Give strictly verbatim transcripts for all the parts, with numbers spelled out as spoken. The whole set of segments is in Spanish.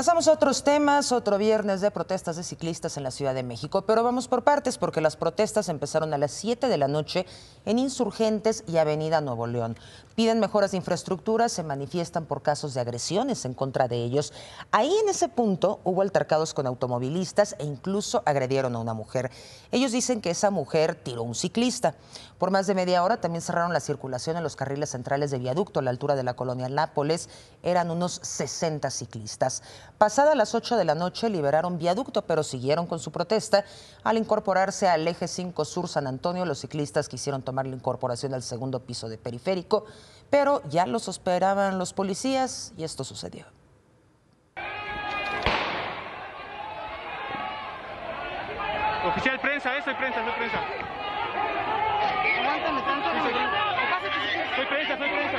Pasamos a otros temas, otro viernes de protestas de ciclistas en la Ciudad de México, pero vamos por partes porque las protestas empezaron a las siete de la noche en Insurgentes y Avenida Nuevo León. Piden mejoras de infraestructura, se manifiestan por casos de agresiones en contra de ellos. Ahí en ese punto hubo altercados con automovilistas e incluso agredieron a una mujer. Ellos dicen que esa mujer tiró a un ciclista. Por más de media hora también cerraron la circulación en los carriles centrales de Viaducto a la altura de la colonia Nápoles. Eran unos sesenta ciclistas. Pasada las ocho de la noche liberaron Viaducto, pero siguieron con su protesta. Al incorporarse al Eje cinco Sur San Antonio, los ciclistas quisieron tomar la incorporación al segundo piso de Periférico, pero ya los esperaban los policías y esto sucedió. Oficial, prensa, ¿eh? Soy prensa, soy prensa. Aguántame tanto. Sí, soy, soy prensa, soy prensa.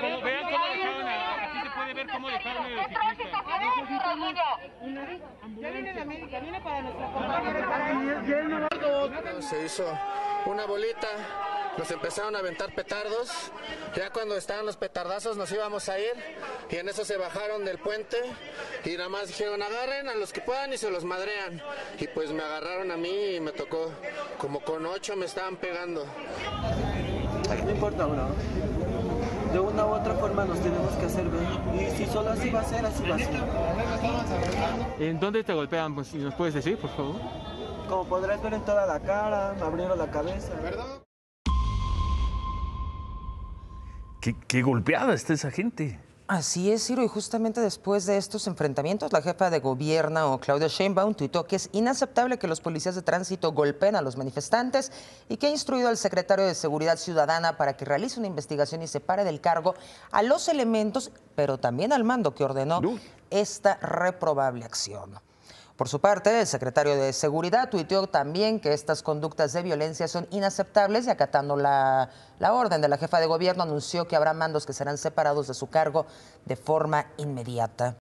cómo, vean cómo dejaron, aquí se puede ver cómo dejaron el ciclista. Se hizo una bolita, nos empezaron a aventar petardos, ya cuando estaban los petardazos nos íbamos a ir y en eso se bajaron del puente y nada más dijeron agarren a los que puedan y se los madrean. Y pues me agarraron a mí y me tocó, como con ocho me estaban pegando. No importa, uno. De una u otra forma nos tenemos que hacer ver. Y si solo así va a ser, así va a ser. ¿En dónde te golpean? Pues, ¿nos puedes decir, por favor? Como podrás ver, en toda la cara, me abrieron la cabeza. ¿Verdad? Qué, qué golpeada está esa gente. Así es, Ciro, y justamente después de estos enfrentamientos, la jefa de gobierno, Claudia Sheinbaum, tuitó que es inaceptable que los policías de tránsito golpeen a los manifestantes y que ha instruido al secretario de Seguridad Ciudadana para que realice una investigación y separe del cargo a los elementos, pero también al mando que ordenó esta reprobable acción. Por su parte, el secretario de Seguridad tuiteó también que estas conductas de violencia son inaceptables y acatando la, la orden de la jefa de gobierno anunció que habrá mandos que serán separados de su cargo de forma inmediata.